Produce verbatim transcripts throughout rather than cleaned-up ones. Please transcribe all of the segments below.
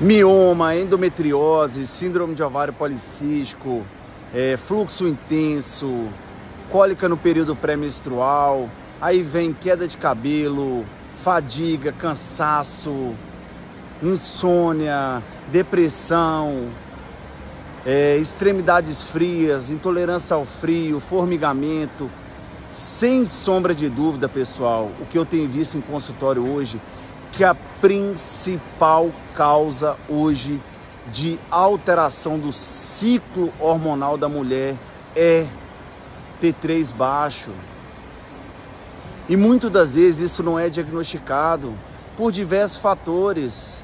mioma, endometriose, síndrome de ovário policístico, é, fluxo intenso, cólica no período pré-menstrual, aí vem queda de cabelo, fadiga, cansaço, insônia, depressão, é, extremidades frias, intolerância ao frio, formigamento. Sem sombra de dúvida, pessoal, o que eu tenho visto em consultório hoje, que a principal causa hoje de alteração do ciclo hormonal da mulher é T três baixo. E muitas das vezes isso não é diagnosticado por diversos fatores.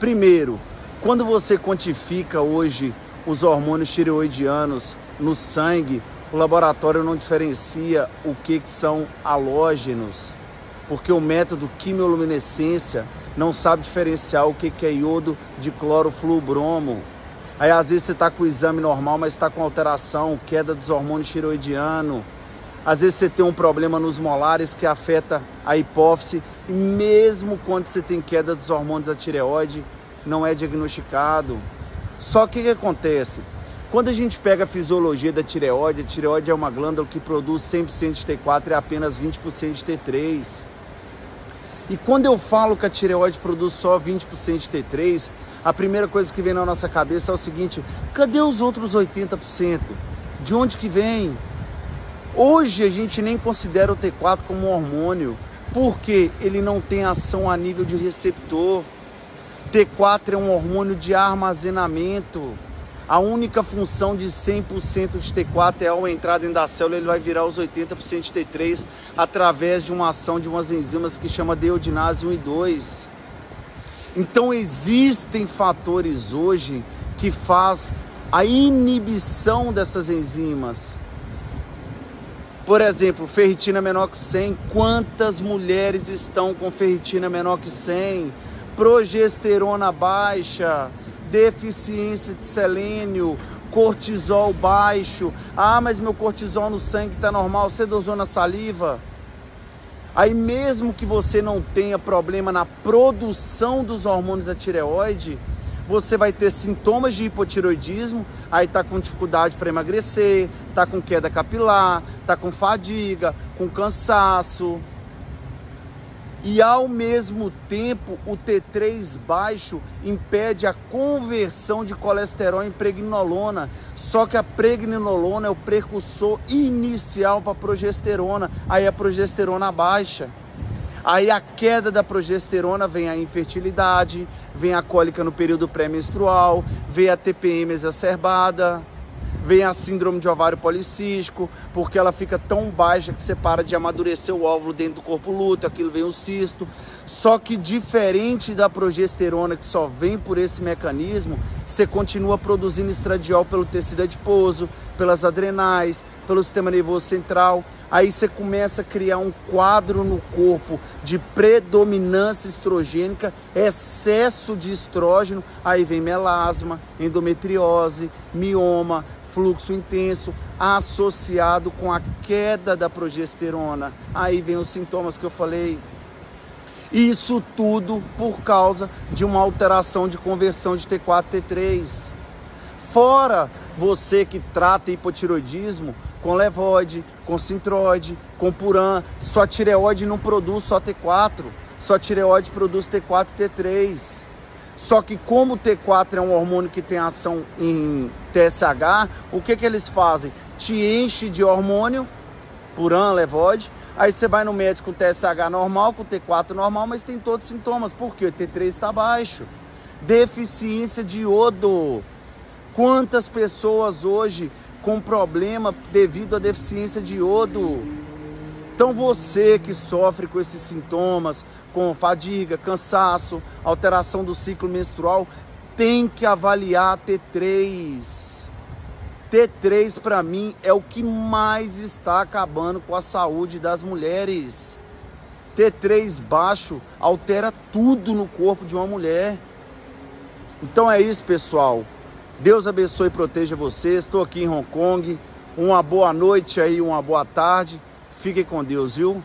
Primeiro, quando você quantifica hoje os hormônios tireoidianos no sangue, o laboratório não diferencia o que, que são halógenos, porque o método quimioluminescência não sabe diferenciar o que, que é iodo de cloro, flúor, bromo. Aí às vezes você está com o exame normal, mas está com alteração, queda dos hormônios tireoidianos. Às vezes você tem um problema nos molares que afeta a hipófise, e mesmo quando você tem queda dos hormônios da tireoide, não é diagnosticado. Só que o que acontece? Quando a gente pega a fisiologia da tireoide, a tireoide é uma glândula que produz cem por cento de T quatro e apenas vinte por cento de T três. E quando eu falo que a tireoide produz só vinte por cento de T três, a primeira coisa que vem na nossa cabeça é o seguinte: cadê os outros oitenta por cento? De onde que vem? Hoje a gente nem considera o T quatro como um hormônio, porque ele não tem ação a nível de receptor. T quatro é um hormônio de armazenamento. A única função de cem por cento de T quatro é, ao entrar dentro da célula, ele vai virar os oitenta por cento de T três através de uma ação de umas enzimas que chama deiodinase um e dois. Então existem fatores hoje que faz a inibição dessas enzimas. Por exemplo, ferritina menor que cem. Quantas mulheres estão com ferritina menor que cem? Progesterona baixa, deficiência de selênio, cortisol baixo. Ah, mas meu cortisol no sangue está normal. Você dosou na saliva? Aí mesmo que você não tenha problema na produção dos hormônios da tireoide, você vai ter sintomas de hipotireoidismo. Aí está com dificuldade para emagrecer, está com queda capilar, está com fadiga, com cansaço. E ao mesmo tempo, o T três baixo impede a conversão de colesterol em pregnenolona. Só que a pregnenolona é o precursor inicial para a progesterona. Aí a progesterona baixa. Aí a queda da progesterona vem a infertilidade, vem a cólica no período pré-menstrual, vem a T P M exacerbada, vem a síndrome de ovário policístico, porque ela fica tão baixa que você para de amadurecer o óvulo dentro do corpo lúteo, aquilo vem o cisto. Só que diferente da progesterona, que só vem por esse mecanismo, você continua produzindo estradiol pelo tecido adiposo, pelas adrenais, pelo sistema nervoso central. Aí você começa a criar um quadro no corpo de predominância estrogênica, excesso de estrógeno. Aí vem melasma, endometriose, mioma, fluxo intenso, associado com a queda da progesterona. Aí vem os sintomas que eu falei. Isso tudo por causa de uma alteração de conversão de T quatro e T três. Fora você que trata hipotireoidismo com levoide, com sintroide, com purã, sua tireoide não produz só T quatro, sua tireoide produz T quatro e T três. Só que como o T quatro é um hormônio que tem ação em T S H, o que que eles fazem? Te enche de hormônio, purã, levoide, aí você vai no médico com T S H normal, com T quatro normal, mas tem todos os sintomas, porque o T três está baixo. Deficiência de iodo. Quantas pessoas hoje com problema devido à deficiência de iodo? Então você que sofre com esses sintomas, com fadiga, cansaço, alteração do ciclo menstrual, tem que avaliar T três. T três para mim é o que mais está acabando com a saúde das mulheres. T três baixo altera tudo no corpo de uma mulher. Então é isso, pessoal. Deus abençoe e proteja vocês. Estou aqui em Hong Kong. Uma boa noite aí, uma boa tarde. Fiquem com Deus, viu?